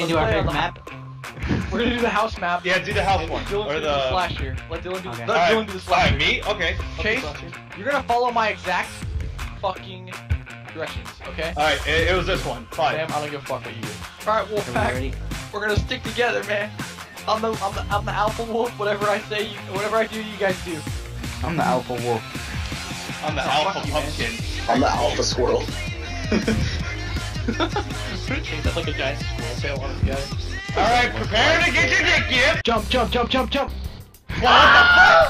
mean, do our big map? We're gonna do the house map. Yeah, do the house one. Dillon do the slasher. Let Dillon do the slasher. Alright, me? Okay. Chase, you're gonna follow my exact fucking directions, okay? Alright, it was this one. Fine. Sam, I don't give a fuck what you do. Alright, Wolfpack. We're gonna stick together, man. I'm the alpha wolf. Whatever I say, whatever I do, you guys do. I'm the alpha wolf. I'm the alpha pumpkin. I'm the alpha squirrel. That's like a giant squirrel tail on this guy. Alright, prepare to get your dick in! Jump, jump, jump, jump, jump! What the fuck?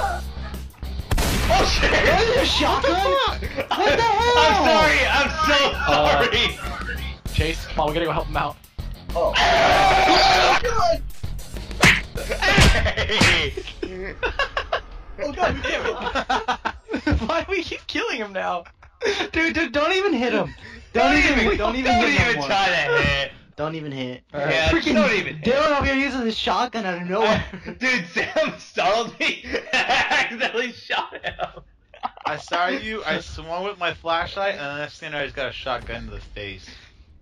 Oh shit! What is your shotgun? What the hell? I'm sorry, I'm so sorry! Chase, come on, we gotta go help him out. Oh. Oh god! Hey! Oh god damn it! Why do we keep killing him now? Dude, don't even hit him! Don't even try to hit. Don't even hit. Right. Yeah, freaking don't even hit. Dillon over here using the shotgun out of nowhere. Dude, Sam startled me. I accidentally shot him. I saw you. I swung with my flashlight, and the next thing I just got a shotgun to the face.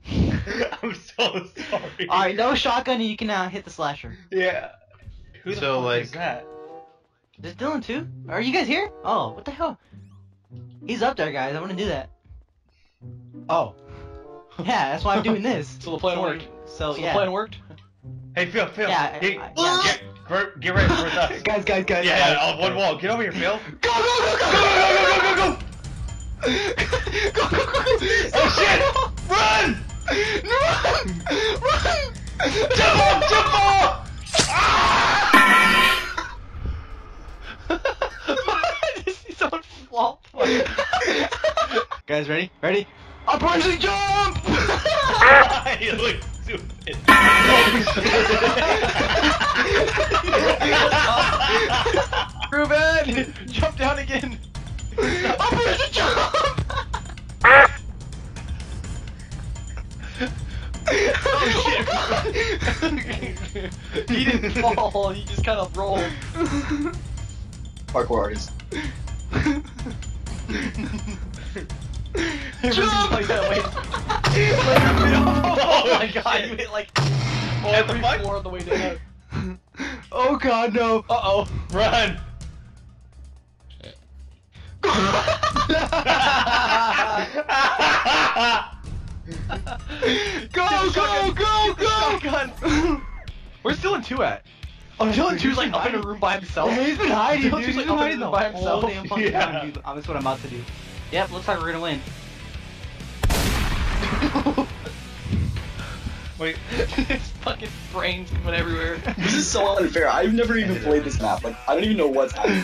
I'm so sorry. All right, no shotgun, and you can hit the slasher. Yeah. Who the fuck is that? Is Dillon2? Are you guys here? Oh, what the hell? He's up there, guys. I want to do that. Oh. Yeah, that's why I'm doing this. So the plan worked. So the plan worked? Hey, Phil. Yeah, hey, get ready for us. Guys. Yeah, one wall. Get over here, Phil. Go! Go! Oh, shit! Run! Run! Jump off! Ah! This is on flop. Guys, ready? Operation Jump! You look stupid. Ruben! Jump down again! Operation Jump! Oh shit! He didn't fall, he just kind of rolled. Parkour artist. Jump! Like that, wait. Oh my god, you hit like every floor on the way down. Oh god, no. Uh-oh. Run! Go! Where's Dillon2 at? Oh, Dillon2's like up in a room by himself. Yeah, he's been hiding, dude. He's been hiding by himself. Damn fucking time, dude. That's what I'm about to do. Yep, looks like we're gonna win. Wait, there's fucking brains coming everywhere. This is so unfair. I've never even played this map. Like, I don't even know what's happening.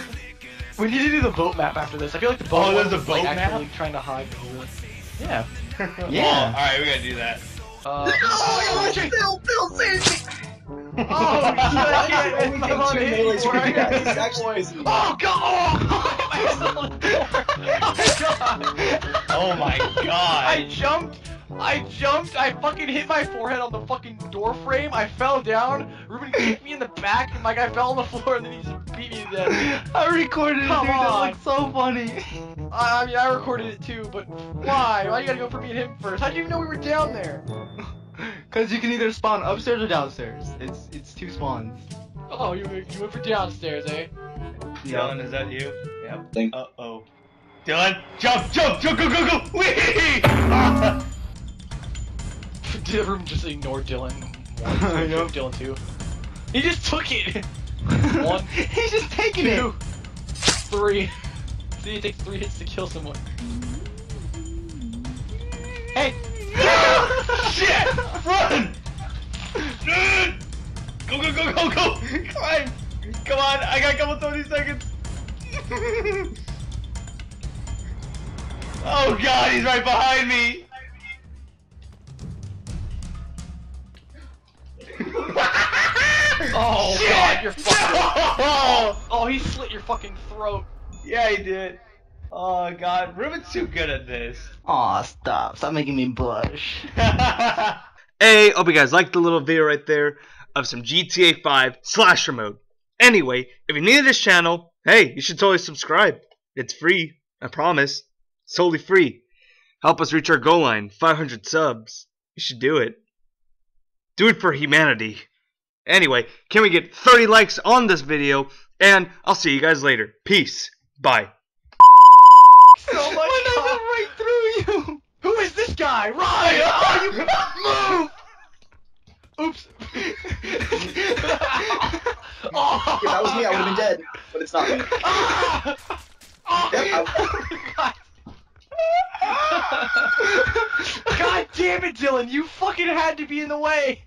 We need to do the boat map after this. I feel like the boat map is like actually trying to hide. Yeah. Yeah. Oh, all right, we gotta do that. Oh, Phil, seriously. Oh god! Oh my god! I jumped, I fucking hit my forehead on the fucking door frame, I fell down, Ruben kicked me in the back, and like I fell on the floor and then he just beat me to death. I recorded it, dude, that looked so funny. I mean, I recorded it too, but why? Why you gotta go for me and him first? How'd you even know we were down there? Cause you can either spawn upstairs or downstairs. It's two spawns. Oh, you went for downstairs, eh? Dillon, is that you? Yep. Thanks. Uh-oh. Dillon, jump, go! Wee! Ah! Everyone just ignored Dillon. I know. Dillon2. He just took it! One. He's just taking it! 2. 3. See, it takes 3 hits to kill someone. Hey! Shit! Run! Go! Climb! Come on, I got a couple 20 seconds! Oh god, he's right behind me! Oh shit. God, you're fucking... No! Oh, he slit your fucking throat. Yeah, he did. Oh god, Ruben's too good at this. Aw, stop making me blush. Hey, hope you guys liked the little video right there of some GTA 5 slasher mode. Anyway, if you're new to this channel, hey, you should totally subscribe. It's free, I promise. It's totally free. Help us reach our goal line, 500 subs. You should do it. Do it for humanity. Anyway, can we get 30 likes on this video? And I'll see you guys later. Peace. Bye. Oh my God. Right through you. Who is this guy? Ryan! Oh, you move! Oops. Oh, if that was me, I would have been dead. But it's not me. Oh, yep, God. God damn it, Dillon! You fucking had to be in the way.